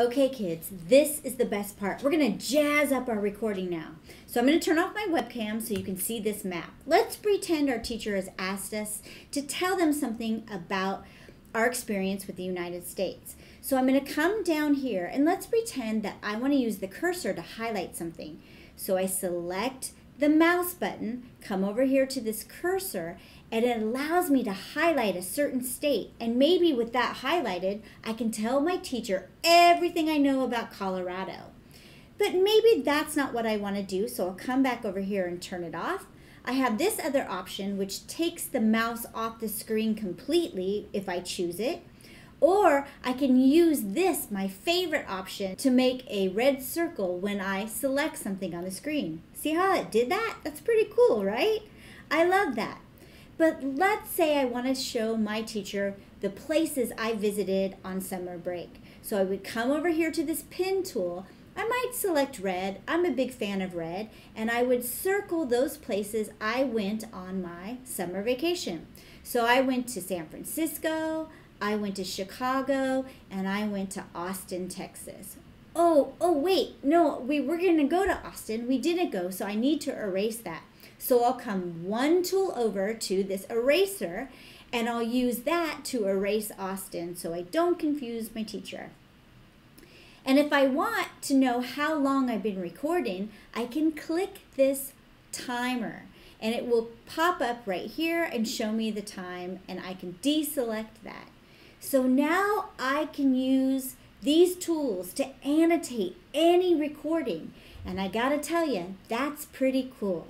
Okay kids, this is the best part. We're gonna jazz up our recording now. So I'm gonna turn off my webcam so you can see this map. Let's pretend our teacher has asked us to tell them something about our experience with the United States. So I'm gonna come down here and let's pretend that I wanna use the cursor to highlight something. So I select the mouse button, come over here to this cursor, and it allows me to highlight a certain state. And maybe with that highlighted, I can tell my teacher everything I know about Colorado. But maybe that's not what I want to do, so I'll come back over here and turn it off. I have this other option, which takes the mouse off the screen completely if I choose it. Or I can use this, my favorite option, to make a red circle when I select something on the screen. See how it did that? That's pretty cool, right? I love that. But let's say I want to show my teacher the places I visited on summer break. So I would come over here to this pin tool. I might select red. I'm a big fan of red. And I would circle those places I went on my summer vacation. So I went to San Francisco, I went to Chicago, and I went to Austin, Texas. Oh wait, no, we were gonna go to Austin. We didn't go, so I need to erase that. So I'll come one tool over to this eraser, and I'll use that to erase Austin so I don't confuse my teacher. And if I want to know how long I've been recording, I can click this timer, and it will pop up right here and show me the time, and I can deselect that. So now I can use these tools to annotate any recording. And I gotta tell you, that's pretty cool.